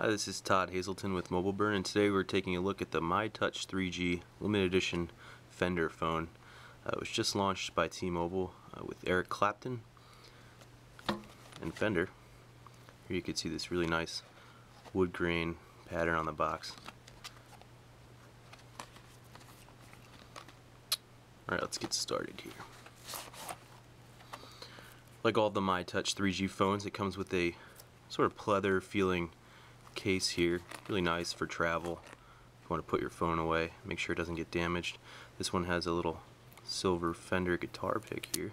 Hi, this is Todd Haselton with Mobile Burn, and today we're taking a look at the MyTouch 3G limited edition Fender phone. It was just launched by T-Mobile with Eric Clapton and Fender. Here you can see this really nice wood grain pattern on the box. Alright, let's get started here. Like all the MyTouch 3G phones, it comes with a sort of pleather feeling case here, really nice for travel. If you want to put your phone away, make sure it doesn't get damaged. This one has a little silver Fender guitar pick here.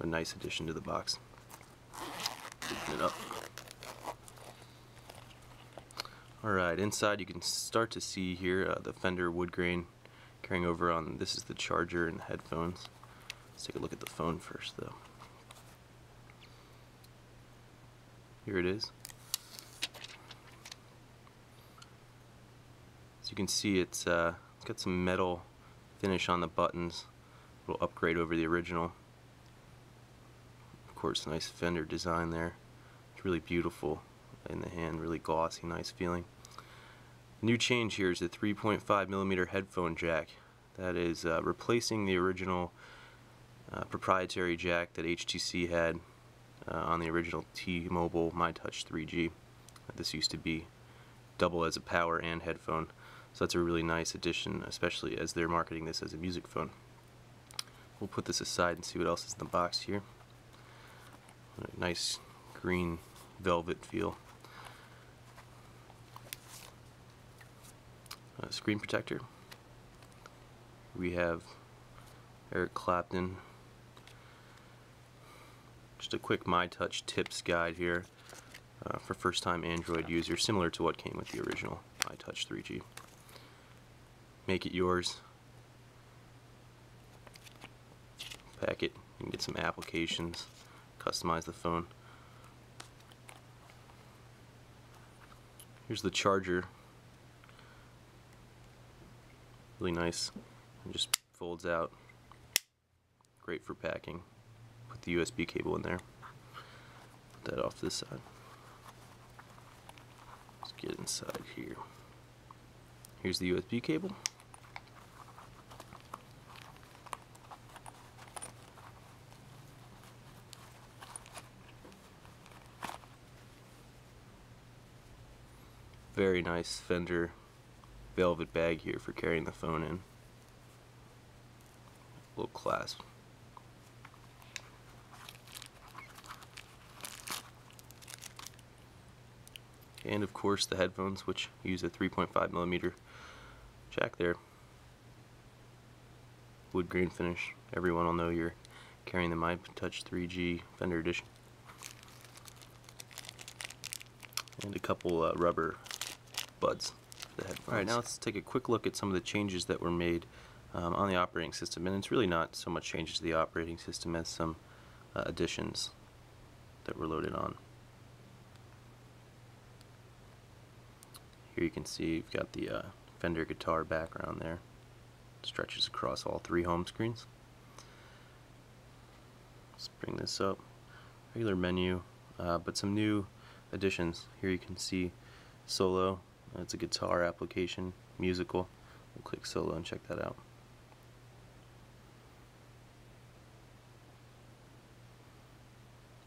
A nice addition to the box. Open it up. Alright, inside you can start to see here the Fender wood grain carrying over on. This is the charger and the headphones. Let's take a look at the phone first though. Here it is. As you can see, it's got some metal finish on the buttons, a little upgrade over the original. Of course, nice Fender design there. It's really beautiful in the hand, really glossy, nice feeling. The new change here is the 3.5mm headphone jack. That is replacing the original proprietary jack that HTC had on the original T-Mobile MyTouch 3G. This used to be double as a power and headphone, so that's a really nice addition, especially as they're marketing this as a music phone. We'll put this aside and see what else is in the box here. A nice green velvet feel. A screen protector. We have Eric Clapton. Just a quick MyTouch tips guide here for first-time Android users, similar to what came with the original MyTouch 3G. Make it yours. Pack it. You can get some applications. Customize the phone. Here's the charger. Really nice. It just folds out. Great for packing. Put the USB cable in there. Put that off this side. Let's get inside here. Here's the USB cable. Very nice Fender velvet bag here for carrying the phone in. Little clasp. And of course the headphones, which use a 3.5mm jack there. Wood grain finish. Everyone will know you're carrying the MyTouch 3G Fender edition. And a couple rubber buds for the headphones. Alright, now let's take a quick look at some of the changes that were made on the operating system. And it's really not so much changes to the operating system as some additions that were loaded on. Here you can see you've got the Fender guitar background there. It stretches across all three home screens. Let's bring this up. Regular menu, but some new additions. Here you can see solo. It's a guitar application, musical. We'll click solo and check that out.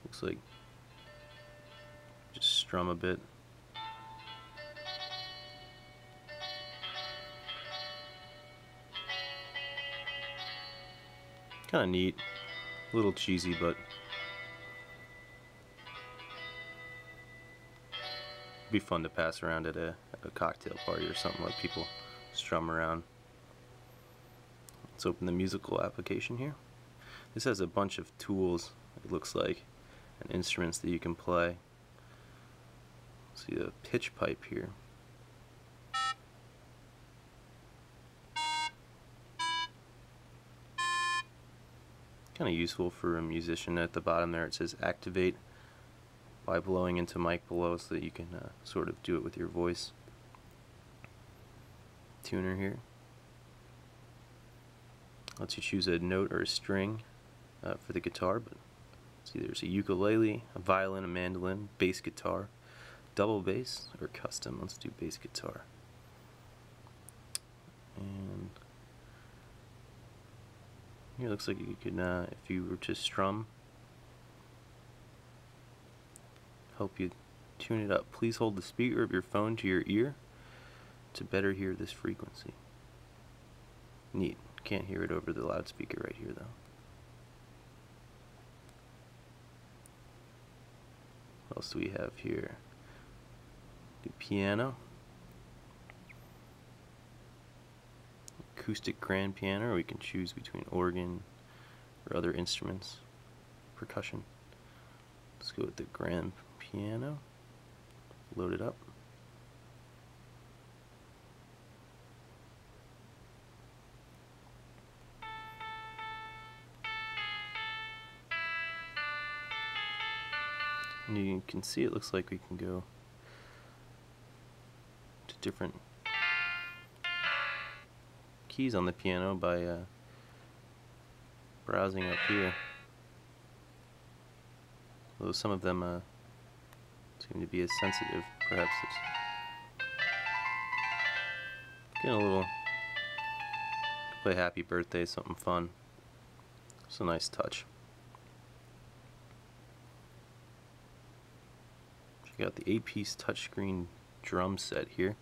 Looks like just strum a bit. Kind of neat, a little cheesy, but it'd be fun to pass around at a cocktail party or something, like people strum around. Let's open the musical application here. This has a bunch of tools, it looks like, and instruments that you can play. See the pitch pipe here. Kind of useful for a musician. At the bottom there it says activate by blowing into mic below, so that you can sort of do it with your voice. Tuner here lets you choose a note or a string for the guitar, but See, there's a ukulele, a violin, a mandolin, bass guitar, double bass, or custom. Let's do bass guitar. And here it looks like you could, if you were to strum, help you tune it up. Please hold the speaker of your phone to your ear to better hear this frequency. Neat. Can't hear it over the loudspeaker right here though. What else do we have here? The piano. Acoustic grand piano, or we can choose between organ or other instruments, percussion. Let's go with the grand piano, load it up. And you can see it looks like we can go to different keys on the piano by browsing up here. Although some of them seem to be as sensitive, perhaps it's getting a little, play Happy Birthday, something fun. It's a nice touch. Check out the 8-piece touchscreen drum set here.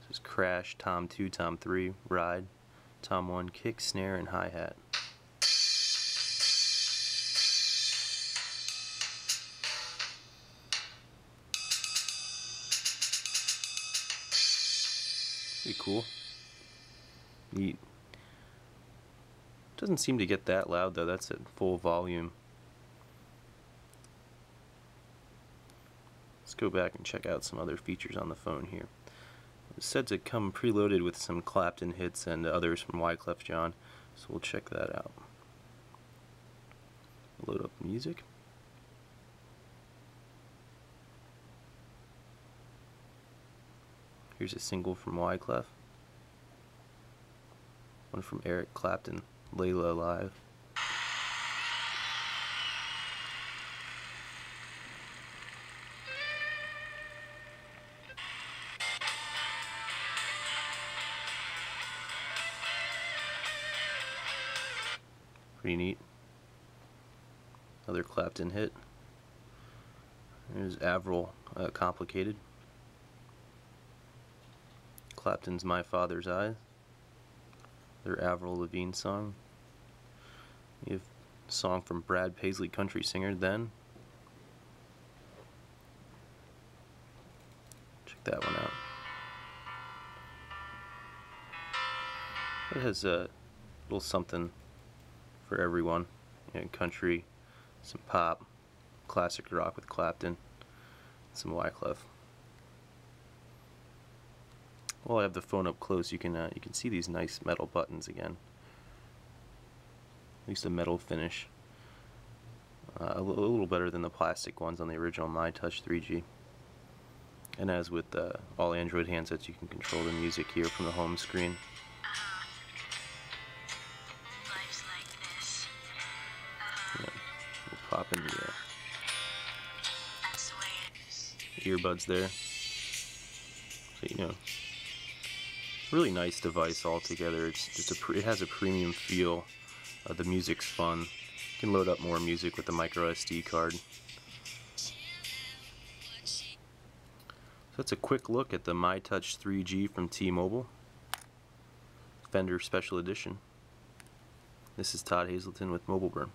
This is crash, tom 2, tom 3, ride, tom 1, kick, snare, and hi-hat. Pretty cool. Neat. Doesn't seem to get that loud though, that's at full volume. Let's go back and check out some other features on the phone here. It's said to come preloaded with some Clapton hits and others from Wyclef Jean, so we'll check that out. Load up music. Here's a single from Wyclef. One from Eric Clapton, Layla Live. Pretty neat. Another Clapton hit. There's Avril, Complicated. Clapton's My Father's Eyes. Their Avril Lavigne song. We have a song from Brad Paisley, country singer, Then. Check that one out. It has a little something for everyone, you know, country, some pop, classic rock with Clapton, some Wyclef. While I have the phone up close, you can see these nice metal buttons again. At least a metal finish, a little better than the plastic ones on the original MyTouch 3G. And as with all Android handsets, you can control the music here from the home screen. Pop in the earbuds there, so you know, really nice device altogether. It's just it has a premium feel. The music's fun. You can load up more music with the micro SD card. So that's a quick look at the MyTouch 3G from T-Mobile, Fender Special Edition. This is Todd Haselton with Mobile Burn.